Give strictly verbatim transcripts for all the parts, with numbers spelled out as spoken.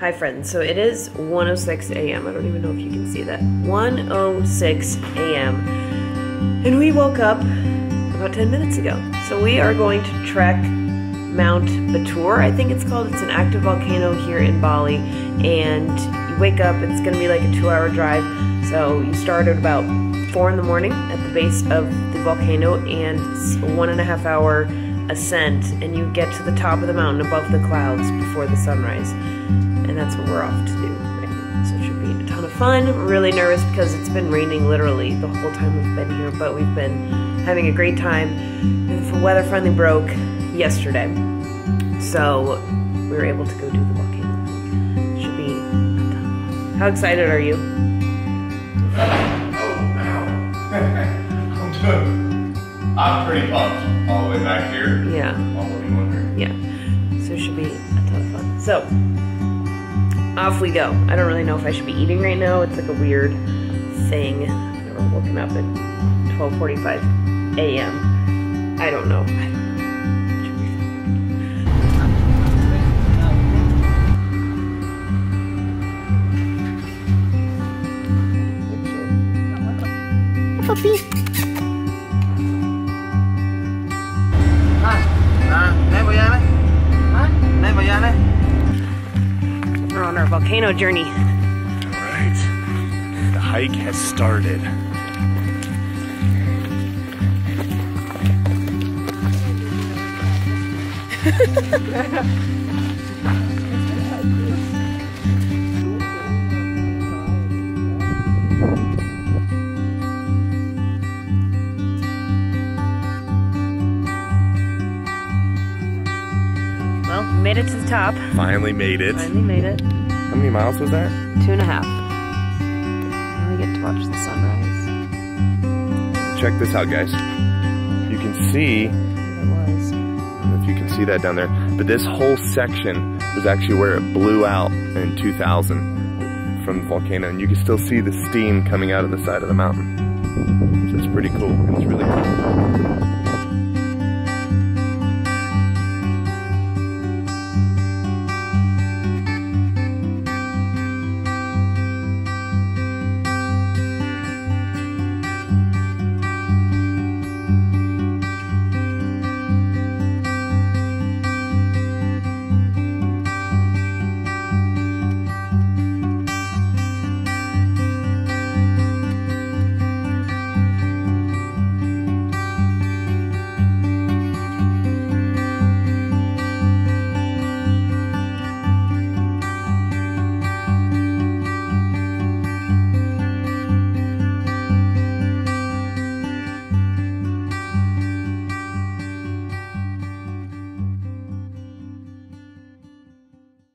Hi friends, so it is one oh six a m I don't even know if you can see that. one oh six a m and we woke up about ten minutes ago. So we are going to trek Mount Batur, I think it's called. It's an active volcano here in Bali, and you wake up, it's going to be like a two hour drive. So you start at about four in the morning at the base of the volcano, and it's a one and a half hour ascent, and you get to the top of the mountain above the clouds before the sunrise. And that's what we're off to do right now. So it should be a ton of fun. I'm really nervous because it's been raining literally the whole time we've been here, but we've been having a great time. And the weather finally broke yesterday, so we were able to go do the volcano. It should be a ton of fun. How excited are you? Oh, ow. I'm good. I'm pretty pumped all the way back here. Yeah. All the way wondering. Yeah. So it should be a ton of fun. So, off we go. I don't really know if I should be eating right now. It's like a weird thing. I've never woken up at twelve forty-five a m I don't know. I don't know. Volcano journey. All right, the hike has started. Well, we made it to the top. Finally made it. Finally made it. How many miles was that? Two and a half. Now we get to watch the sunrise. Check this out, guys. You can see, it was. I don't know if you can see that down there, but this whole section was actually where it blew out in two thousand from the volcano, and you can still see the steam coming out of the side of the mountain. So it's pretty cool. It's really cool.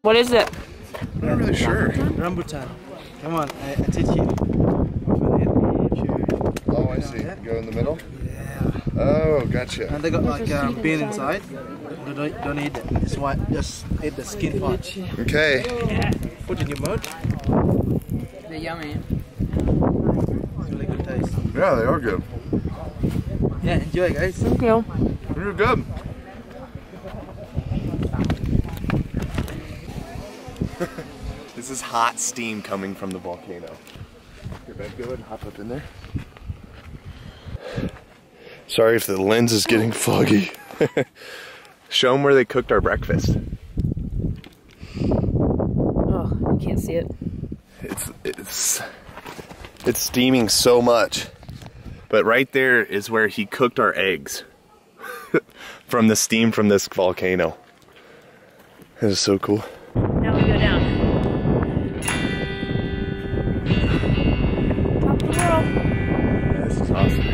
What is it? I'm not really sure. Rambutan. Come on, I, I teach you. Oh, I see. Go in the middle? Yeah. Oh, gotcha. And they got like um, bean inside. You don't, don't eat it. Just, white, just eat the skin part. Okay. Yeah. Put it in your mouth. They're yummy. It's really good taste. Yeah, they are good. Yeah, enjoy, guys. Thank you. You're good. This is hot steam coming from the volcano. Here, babe, go ahead and hop up in there. Sorry if the lens is getting foggy. Show them where they cooked our breakfast. Oh, you can't see it. It's, it's, it's steaming so much. But right there is where he cooked our eggs. From the steam from this volcano. It is so cool. Now we go down. Top of the world. Yeah, this is awesome.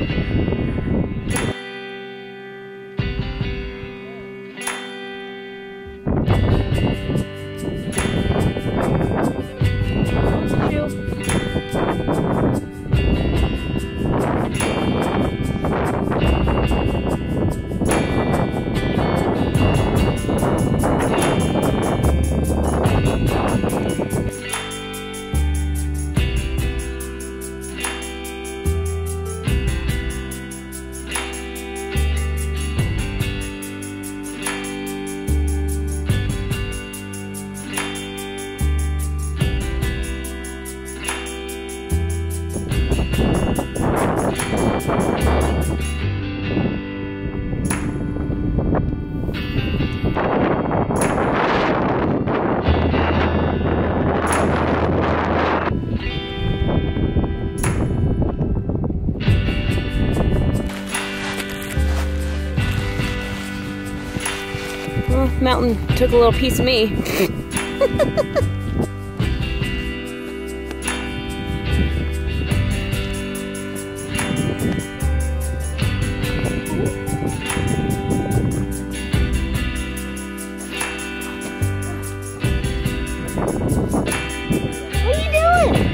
mountain took a little piece of me.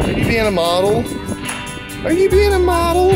Are you being a model? Are you being a model?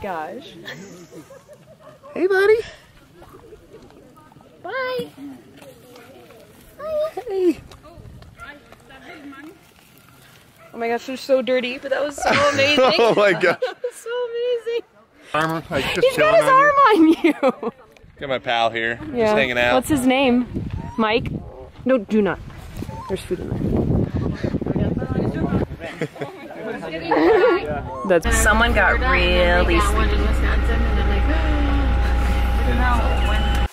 Gosh. Hey, buddy. Bye. Bye. Hey. Oh my gosh, they're so dirty, but that was so amazing. Oh my gosh. That was so amazing. Armor. I just He's got his arm on you. Got my pal here. Yeah. Just hanging out. What's his name? Mike? No, do not. There's food in there. That someone got really sleepy. It's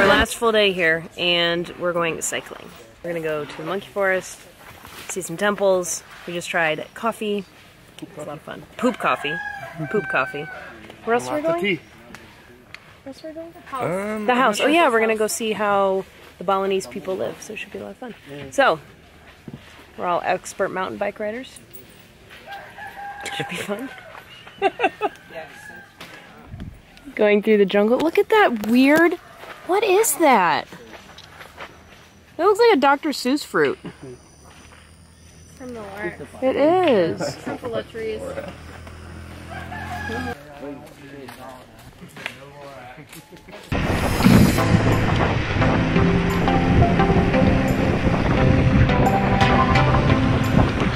our last full day here, and we're going cycling. We're gonna go to the monkey forest, see some temples. We just tried coffee. It's a lot of fun. Poop coffee. Poop coffee. Where else are we going? Where else are we going? The house. Um, the house. Oh yeah, we're gonna go see how the Balinese people live, so it should be a lot of fun. So, we're all expert mountain bike riders. It should be fun. Going through the jungle. Look at that weird... What is that? That looks like a Doctor Seuss fruit. It's from the lark. It is. It's from the trees.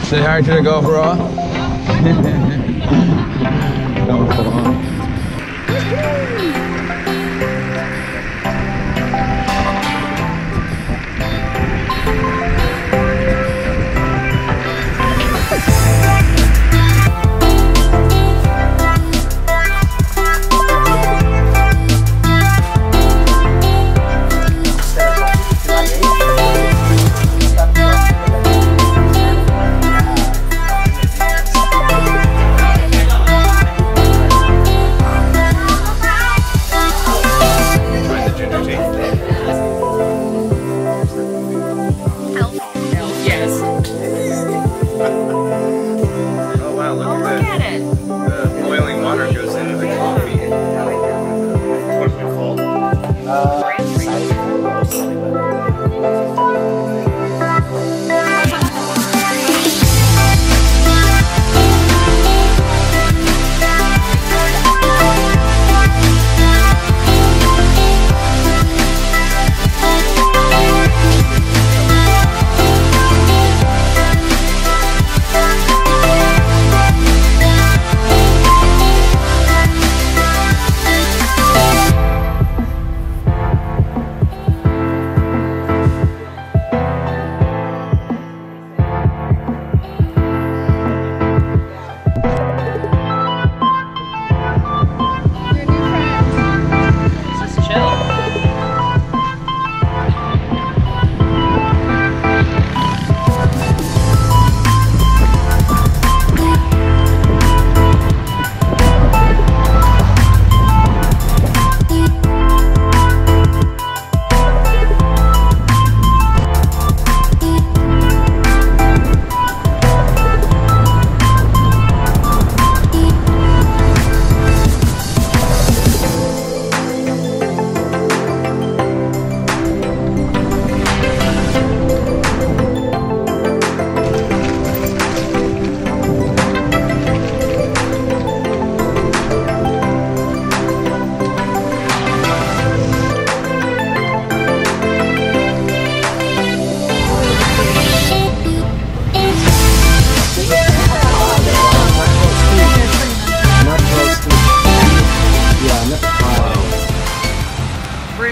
Say hi to the GoPro. GoPro.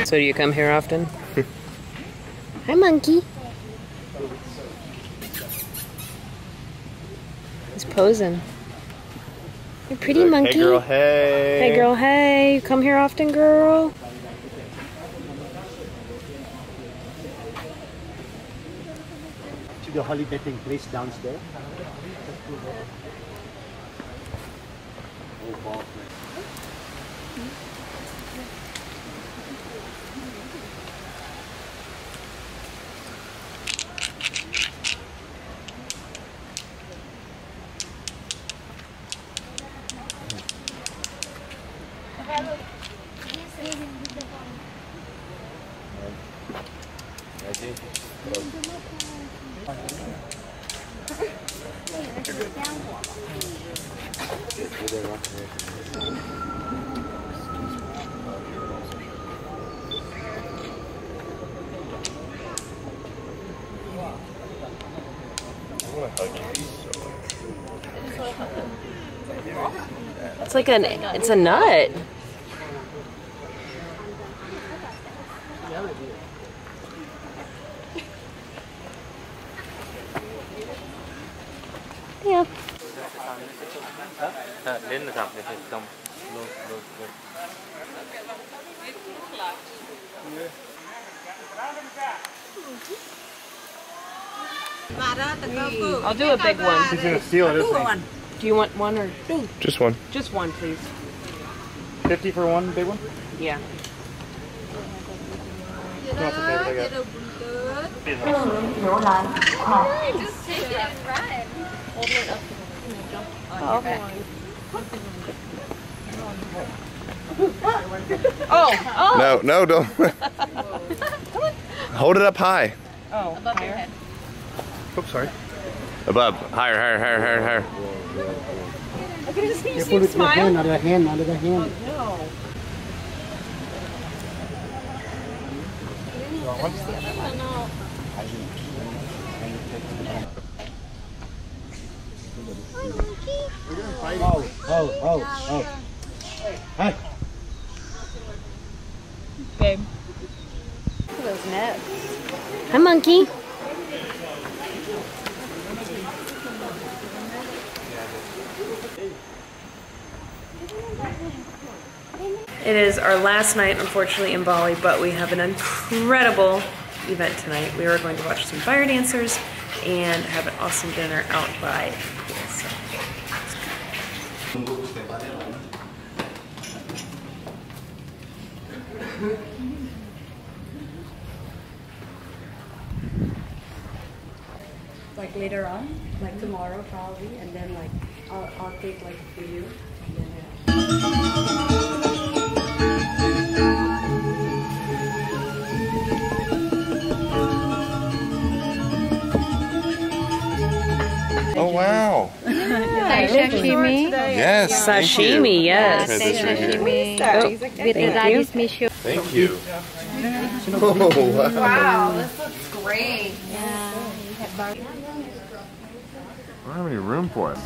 So do you come here often? Hi, monkey. He's posing. You're pretty, like, monkey. Hey, girl, hey. Hey, girl, hey. You come here often, girl? To the holidaying place downstairs. It's like an, it's a nut. Yeah. Mm. I'll do a big one. She's gonna steal it, isn't one. Do you want one or two? Just one. Just one, please. fifty for one big one? Yeah. Oh, just take it and run. Hold it up and jump on your back. Oh! No, no, don't. Hold it up high. Oh, above your head. Oops, sorry. Above. Higher, higher, higher, higher, higher. I can just see you smile. You put your hand out of the hand, out of the hand. Oh, no. What's the other one? Oh, oh, oh, oh. Hi. Babe. Look at those nets. Hi, monkey. It is our last night, unfortunately, in Bali, but we have an incredible event tonight. We are going to watch some fire dancers and have an awesome dinner out by the pool. So. Like later on, like tomorrow probably, and then like I'll, I'll take like for you. Oh wow! Yeah. Sashimi? Yes. Sashimi, yes. Sashimi. Oh, thank you. Thank you. Oh wow! Wow, this looks great. Yeah. I don't have any room for it.